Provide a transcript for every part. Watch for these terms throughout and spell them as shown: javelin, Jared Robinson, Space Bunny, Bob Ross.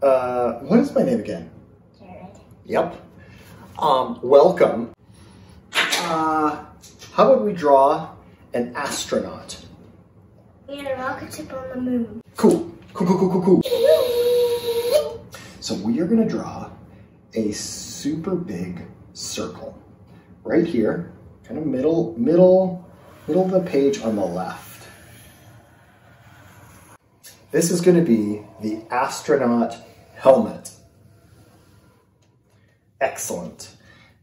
What is my name again? Jared. Yep. Welcome. How would we draw an astronaut? We had a rocket ship on the moon. Cool. Cool, cool, cool, cool, cool. So we are going to draw a super big circle right here, kind of middle of the page on the left. This is going to be the astronaut helmet. Excellent.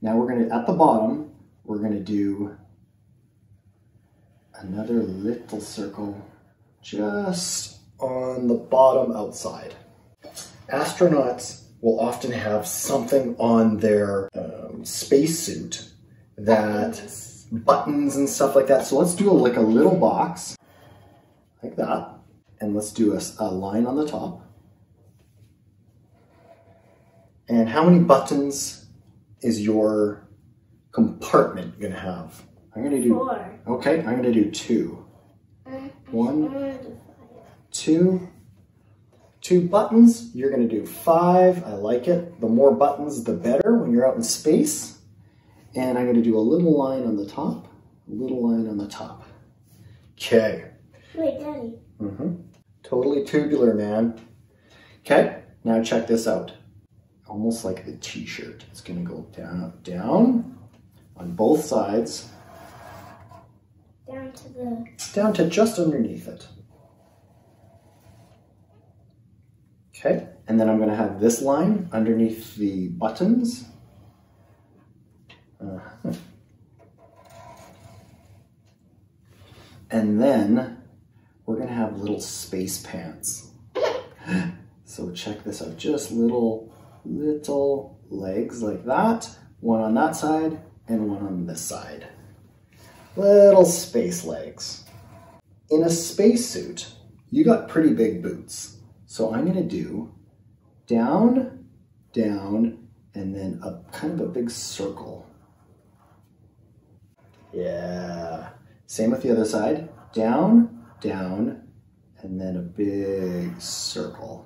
Now we're going to, at the bottom, we're going to do another little circle just on the bottom outside. Astronauts will often have something on their spacesuit that buttons and stuff like that. So let's do like a little box like that. And let's do a line on the top. And how many buttons is your compartment gonna have? I'm gonna do 4. Okay, I'm gonna do 2. 1, 2, 2 buttons. You're gonna do 5. I like it. The more buttons, the better when you're out in space. And I'm gonna do a little line on the top. A little line on the top. Okay. Wait, Daddy. Mm-hmm. Totally tubular, man. Okay, now check this out. Almost like the t-shirt. It's gonna go down on both sides. Down to just underneath it. Okay, and then I'm gonna have this line underneath the buttons. Uh-huh. And then we're gonna have little space pants. So check this out, just little legs like that. One on that side and one on this side. Little space legs. In a spacesuit, you got pretty big boots. So I'm gonna do down, down, and then a kind of a big circle. Yeah. Same with the other side. Down, down, and then a big circle.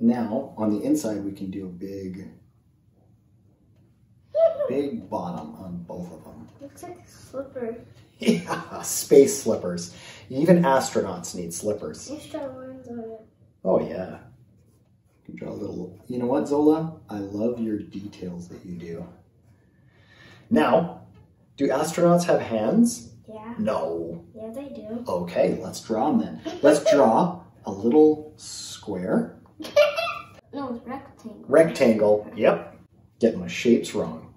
Now, on the inside, we can do a big bottom on both of them. Looks like slippers. Yeah, space slippers. Even astronauts need slippers. You should draw lines on it. Oh, yeah. You can draw a little... You know what, Zola? I love your details that you do. Now, do astronauts have hands? Yeah. No. Yeah, they do. Okay, let's draw them then. Let's draw a little square. No, it's rectangle. Rectangle, yep. Getting my shapes wrong.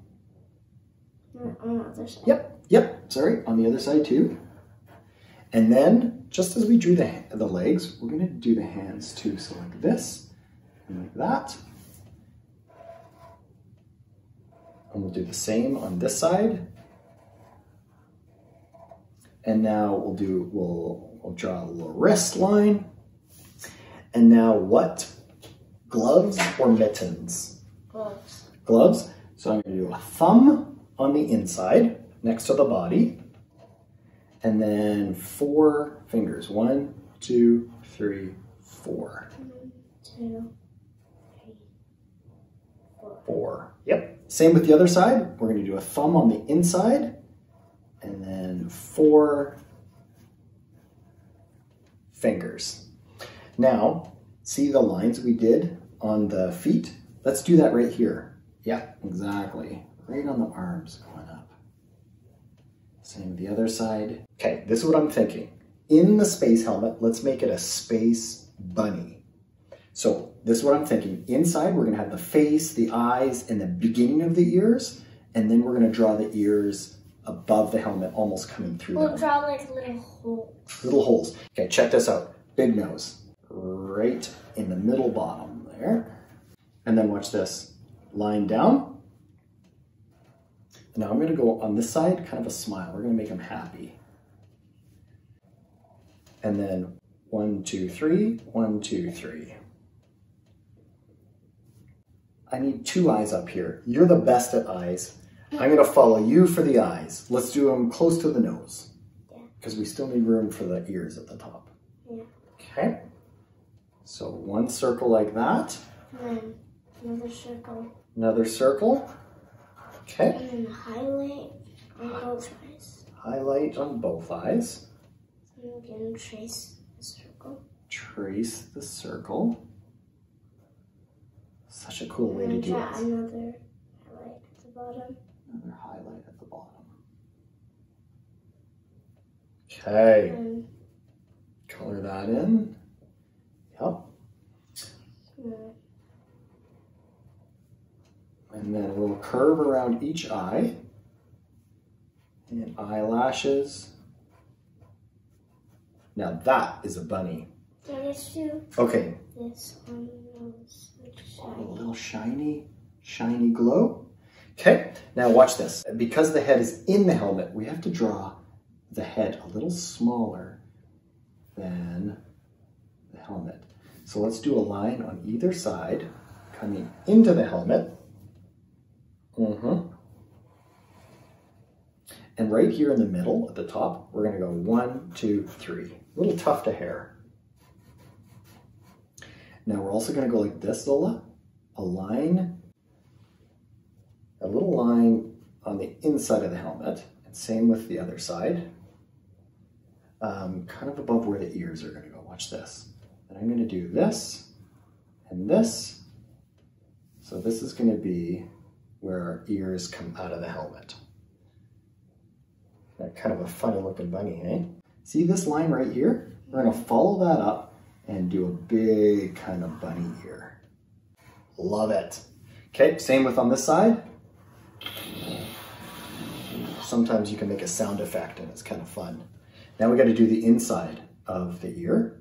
On the other side. Yep, sorry, on the other side too. And then, just as we drew the legs, we're gonna do the hands too. So like this, and like that. And we'll do the same on this side. And now we'll draw a little wrist line. And now what? Gloves or mittens? Gloves. Gloves. So I'm going to do a thumb on the inside next to the body. And then 4 fingers. 1, 2, 3, 4. 1, 2, 3, 4. 4. Yep. Same with the other side. We're going to do a thumb on the inside. And then 4 fingers. Now, see the lines we did on the feet? Let's do that right here. Yeah, exactly. Right on the arms going up. Same with the other side. Okay, this is what I'm thinking. In the space helmet, let's make it a space bunny. So this is what I'm thinking. Inside, we're gonna have the face, the eyes, and the beginning of the ears, and then we're gonna draw the ears above the helmet, almost coming through. We'll draw like little holes. Little holes. Okay, check this out. Big nose. Right in the middle bottom there. And then watch this, line down. Now I'm gonna go on this side, kind of a smile. We're gonna make them happy. And then 1, 2, 3, 1, 2, 3. I need 2 eyes up here. You're the best at eyes. I'm gonna follow you for the eyes. Let's do them close to the nose. Because we still need room for the ears at the top. Okay. So one circle like that. And then another circle. Another circle. Okay. And then highlight on both eyes. Highlight on both eyes. And again, trace the circle. Trace the circle. Such a cool way to do it. Another highlight at the bottom. Another highlight at the bottom. Okay. Color that in. Yep. And then a little curve around each eye. And eyelashes. Now that is a bunny. There's two. Okay. This one was shiny. A little shiny glow. Okay, now watch this. Because the head is in the helmet, we have to draw the head a little smaller than the helmet. So let's do a line on either side coming into the helmet. And right here in the middle, at the top, we're gonna go 1, 2, 3. A little tuft of hair. Now we're also gonna go like this, Lola. A line, a little line on the inside of the helmet, and same with the other side. Kind of above where the ears are gonna go, watch this. And I'm gonna do this, and this. So this is gonna be where our ears come out of the helmet. That kind of a funny looking bunny, eh? See this line right here? We're gonna follow that up and do a big kind of bunny ear. Love it. Okay, same with on this side. Sometimes you can make a sound effect and it's kind of fun. Now we got to do the inside of the ear.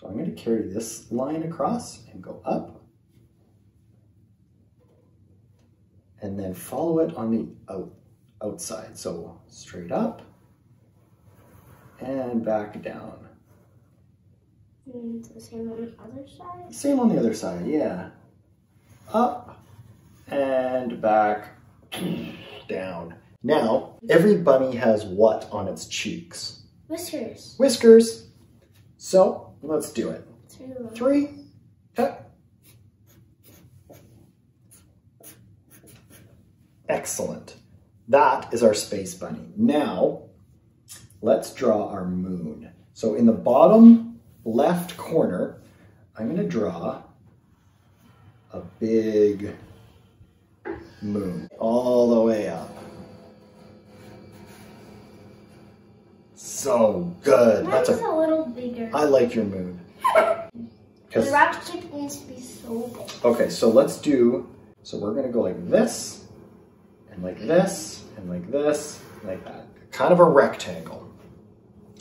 So I'm going to carry this line across and go up. And then follow it on the outside. So straight up and back down. And the same on the other side? Same on the other side, yeah. Up and back down. Now, every bunny has what on its cheeks? Whiskers. Whiskers. So, let's do it. Three. Cut. Excellent. That is our space bunny. Now, let's draw our moon. So in the bottom left corner, I'm going to draw a big moon all the way up. So good. Mine's a little bigger. I like your moon. The rocket ship needs to be so big. Okay, so let's do, so we're going to go like this, and like this, and like this, and like that. Kind of a rectangle.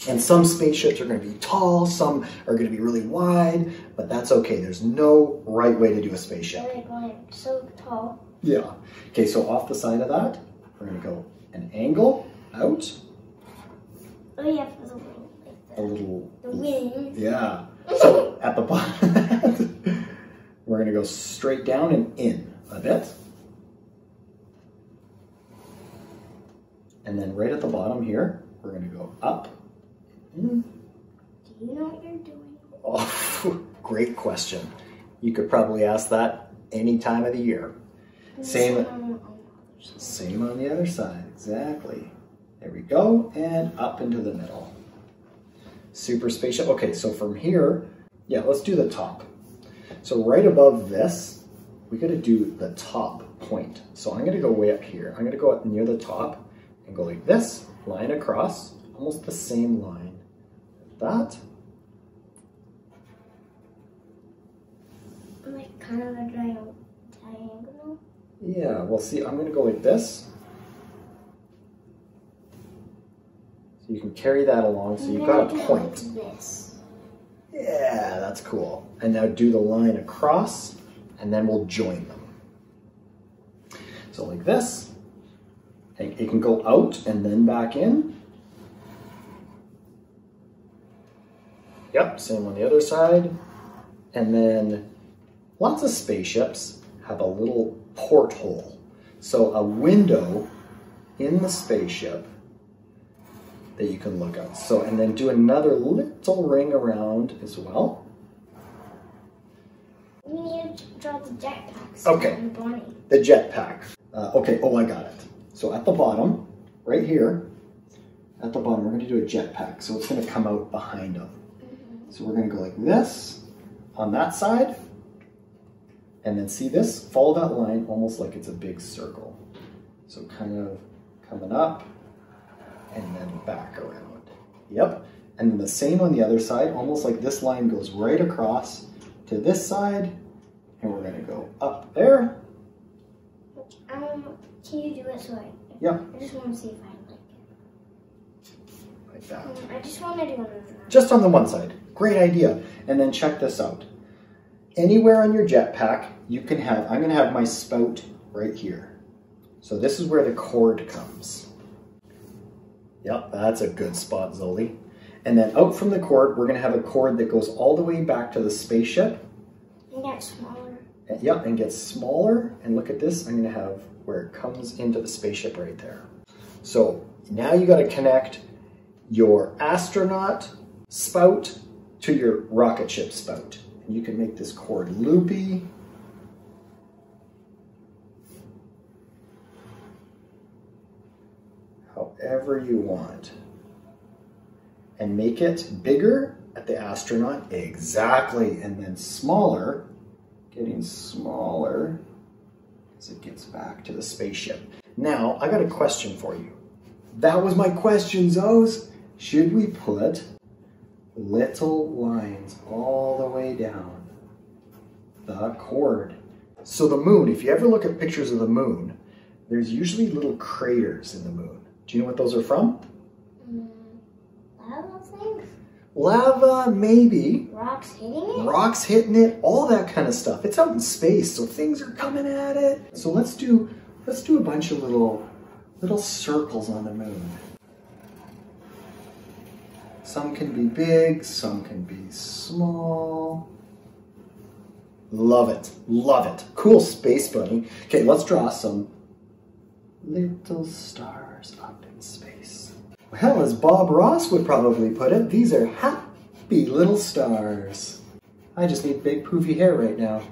And some spaceships are going to be tall, some are going to be really wide, but that's okay. There's no right way to do a spaceship. So tall. Yeah. Okay, so off the side of that, we're going to go an angle out. Oh, yeah, for the wing. A little. The wing. Yeah. So at the bottom, we're going to go straight down and in a bit. And then right at the bottom here, we're going to go up. Do you know what you're doing? Oh, great question. You could probably ask that any time of the year. Same on the other side, exactly. There we go, and up into the middle. Super spaceship. Okay, so from here, yeah, let's do the top. So right above this, we gotta do the top point. So I'm gonna go way up here. I'm gonna go up near the top and go like this, line across, almost the same line. That. Like kind of a triangle? Yeah, well see, I'm going to go like this. So you can carry that along, so you've got a point. Like this. Yeah, that's cool. And now do the line across, and then we'll join them. So like this. It can go out and then back in. Yep, same on the other side. And then lots of spaceships have a little porthole. So a window in the spaceship that you can look out. So, and then do another little ring around as well. draw the jetpack. So okay. The jetpack. Okay. Oh, I got it. So at the bottom, right here, at the bottom, we're going to do a jetpack. So it's going to come out behind them. Mm-hmm. So we're going to go like this on that side. And then see this? Follow that line almost like it's a big circle. So kind of coming up and then back around. Yep. And then the same on the other side, almost like this line goes right across to this side. And we're going to go up there. Can you do it so yeah. I just want to see if I like it. Like that. I just want to do another one. Just on the one side. Great idea. And then check this out. Anywhere on your jetpack, you can have, I'm going to have my spout right here. So this is where the cord comes. Yep, that's a good spot, Zoli. And then out from the cord, we're going to have a cord that goes all the way back to the spaceship. And gets smaller. And, yep, and gets smaller. And look at this, I'm going to have where it comes into the spaceship right there. So now you got to connect your astronaut spout to your rocket ship spout. You can make this cord loopy. However you want. And make it bigger at the astronaut. Exactly. And then smaller, getting smaller as it gets back to the spaceship. Now, I got a question for you. That was my question, Zos. Should we put little lines all the way down the cord? So the moon, if you ever look at pictures of the moon, there's usually little craters in the moon. Do you know what those are from? Lava things? Lava, maybe. Rocks hitting it? Rocks hitting it, all that kind of stuff. It's out in space, so things are coming at it. So let's do a bunch of little circles on the moon. Some can be big, some can be small. Love it, love it. Cool, Space Bunny. Okay, let's draw some little stars up in space. Well, as Bob Ross would probably put it, these are happy little stars. I just need big poofy hair right now.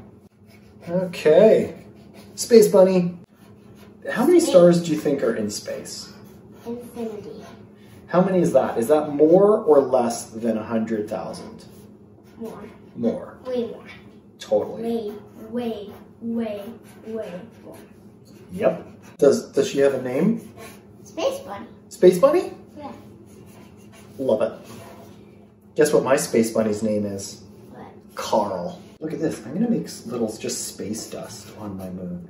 Okay, Space Bunny. How many stars do you think are in space? Infinity. How many is that? Is that more or less than 100,000? More. More. Way more. Totally. Way more. Yep. Does she have a name? Space Bunny. Space Bunny? Yeah. Love it. Guess what my Space Bunny's name is? What? Carl. Look at this. I'm going to make little just space dust on my moon.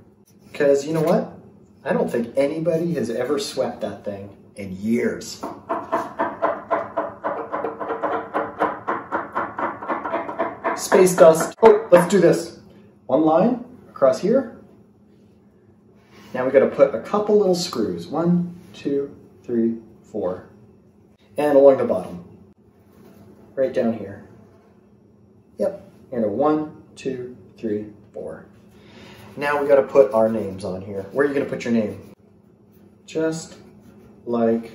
Because you know what? I don't think anybody has ever swept that thing in years. Space dust. Oh, let's do this. One line across here. Now we got to put a couple little screws. 1, 2, 3, 4. And along the bottom. Right down here. Yep. And a 1, 2, 3, 4. Now we got to put our names on here. Where are you going to put your name? Just like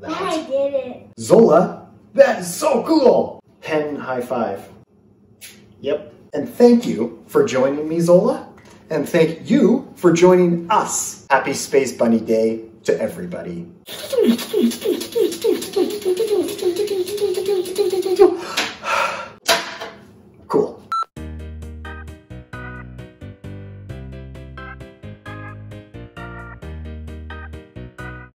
that. I did it. Zola, that is so cool. Hen high five. Yep. And thank you for joining me, Zola. And thank you for joining us. Happy Space Bunny Day to everybody.